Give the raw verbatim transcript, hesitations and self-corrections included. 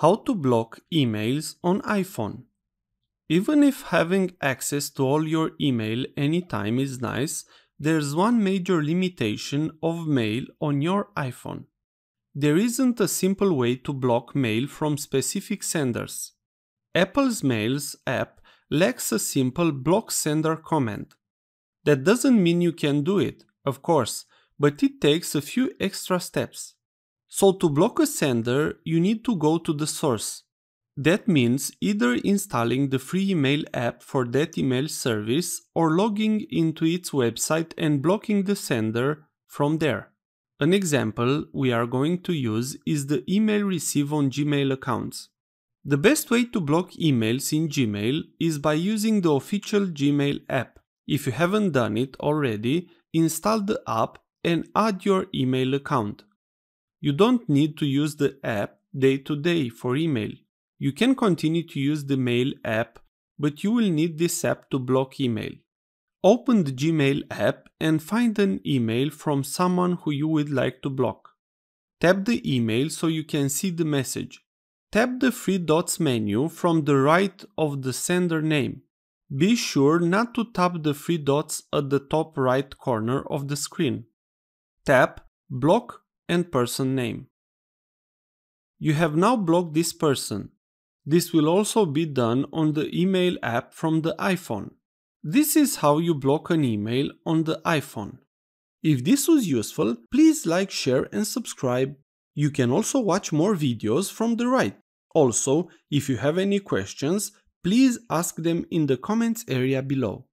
How to block emails on iPhone. Even if having access to all your email anytime is nice, there's one major limitation of mail on your iPhone. There isn't a simple way to block mail from specific senders. Apple's Mails app lacks a simple block sender command. That doesn't mean you can do it, of course, but it takes a few extra steps. So to block a sender, you need to go to the source. That means either installing the free email app for that email service or logging into its website and blocking the sender from there. An example we are going to use is the email receive on Gmail accounts. The best way to block emails in Gmail is by using the official Gmail app. If you haven't done it already, install the app and add your email account. You don't need to use the app day to day for email. You can continue to use the Mail app, but you will need this app to block email. Open the Gmail app and find an email from someone who you would like to block. Tap the email so you can see the message. Tap the three dots menu from the right of the sender name. Be sure not to tap the three dots at the top right corner of the screen. Tap Block and person name. You have now blocked this person. This will also be done on the email app from the iPhone. This is how you block an email on the iPhone. If this was useful, please like, share and subscribe. You can also watch more videos from the right. Also, if you have any questions, please ask them in the comments area below.